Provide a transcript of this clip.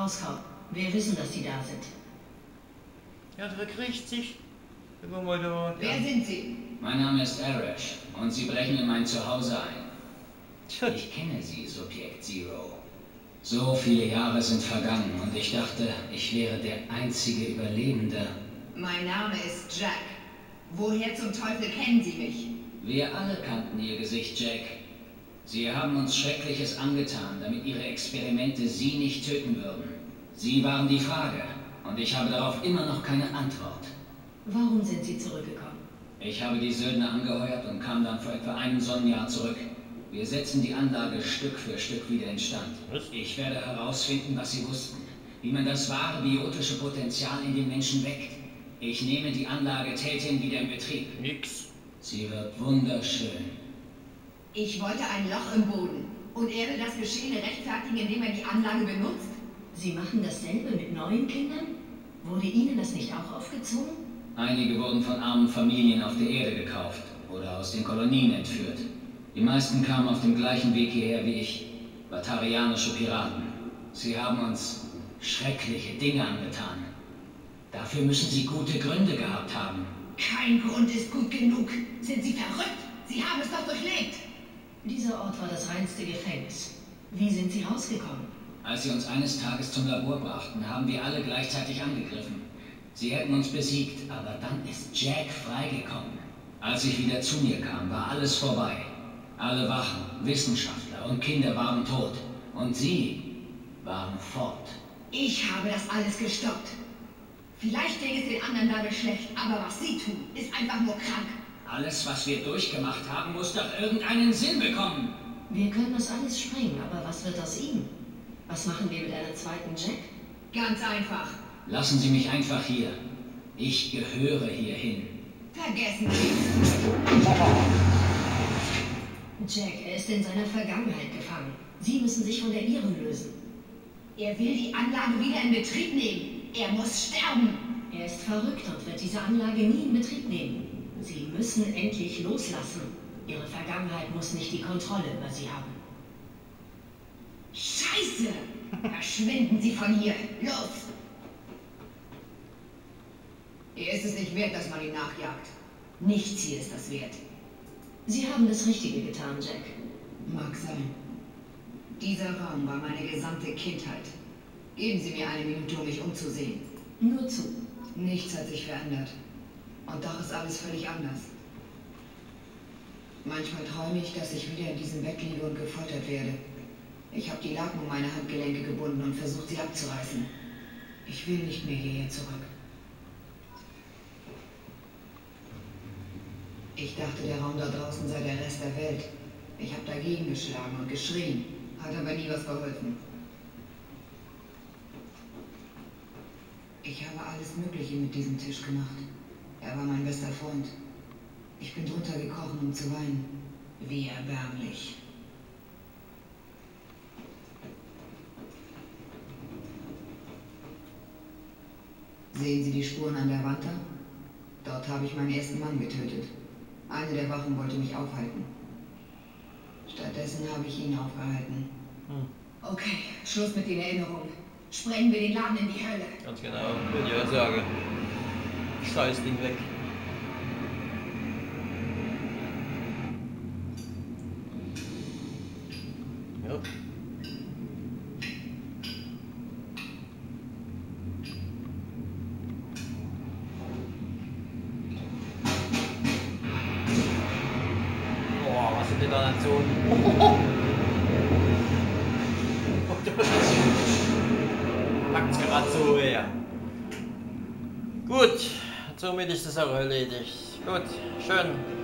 raushauen. Wir wissen, dass die da sind. Ja, der kriegt sich. Immer mal dort. Wer sind Sie? Mein Name ist Arish und Sie brechen in mein Zuhause ein. Ich kenne Sie, Subjekt Zero. So viele Jahre sind vergangen und ich dachte, ich wäre der einzige Überlebende. Mein Name ist Jack. Woher zum Teufel kennen Sie mich? Wir alle kannten Ihr Gesicht, Jack. Sie haben uns Schreckliches angetan, damit Ihre Experimente Sie nicht töten würden. Sie waren die Frage und ich habe darauf immer noch keine Antwort. Warum sind Sie zurückgekommen? Ich habe die Söldner angeheuert und kam dann vor etwa einem Sonnenjahr zurück. Wir setzen die Anlage Stück für Stück wieder in Stand. Ich werde herausfinden, was Sie wussten, wie man das wahre biotische Potenzial in den Menschen weckt. Ich nehme die Anlage Tätin wieder in Betrieb. Nix. Sie wird wunderschön. Ich wollte ein Loch im Boden und er will das Geschehene rechtfertigen, indem er die Anlage benutzt. Sie machen dasselbe mit neuen Kindern? Wurde Ihnen das nicht auch aufgezwungen? Einige wurden von armen Familien auf der Erde gekauft oder aus den Kolonien entführt. Die meisten kamen auf dem gleichen Weg hierher wie ich, Batarianische Piraten. Sie haben uns schreckliche Dinge angetan. Dafür müssen Sie gute Gründe gehabt haben. Kein Grund ist gut genug. Sind Sie verrückt? Sie haben es doch durchlebt. Dieser Ort war das reinste Gefängnis. Wie sind Sie rausgekommen? Als Sie uns eines Tages zum Labor brachten, haben wir alle gleichzeitig angegriffen. Sie hätten uns besiegt, aber dann ist Jack freigekommen. Als ich wieder zu mir kam, war alles vorbei. Alle Wachen, Wissenschaftler und Kinder waren tot. Und Sie waren fort. Ich habe das alles gestoppt. Vielleicht ging es den anderen dadurch schlecht, aber was Sie tun, ist einfach nur krank. Alles, was wir durchgemacht haben, muss doch irgendeinen Sinn bekommen. Wir können das alles sprengen, aber was wird aus ihm? Was machen wir mit einer zweiten Jack? Ganz einfach. Lassen Sie mich einfach hier. Ich gehöre hierhin. Vergessen Sie. Jack, er ist in seiner Vergangenheit gefangen. Sie müssen sich von der Ihren lösen. Er will die Anlage wieder in Betrieb nehmen. Er muss sterben. Er ist verrückt und wird diese Anlage nie in Betrieb nehmen. Sie müssen endlich loslassen. Ihre Vergangenheit muss nicht die Kontrolle über Sie haben. Scheiße! Verschwinden Sie von hier. Los! Ihr ist es nicht wert, dass man ihn nachjagt. Nichts hier ist das wert. Sie haben das Richtige getan, Jack. Mag sein. Dieser Raum war meine gesamte Kindheit. Geben Sie mir eine Minute, um mich umzusehen. Nur zu. Nichts hat sich verändert. Und doch ist alles völlig anders. Manchmal träume ich, dass ich wieder in diesem Bett liege und gefoltert werde. Ich habe die Laken um meine Handgelenke gebunden und versucht, sie abzureißen. Ich will nicht mehr hierher zurück. Ich dachte, der Raum da draußen sei der Rest der Welt. Ich habe dagegen geschlagen und geschrien, hat aber nie was geholfen. Ich habe alles Mögliche mit diesem Tisch gemacht. Er war mein bester Freund. Ich bin drunter gekrochen, um zu weinen. Wie erbärmlich. Sehen Sie die Spuren an der Wand da? Dort habe ich meinen ersten Mann getötet. Eine der Wachen wollte mich aufhalten. Stattdessen habe ich ihn aufgehalten. Okay, Schluss mit den Erinnerungen. Sprengen wir den Laden in die Hölle. Ganz genau, würde ich ja sagen. Scheiß Ding weg. Ja. Somit ist das auch erledigt. Gut, schön.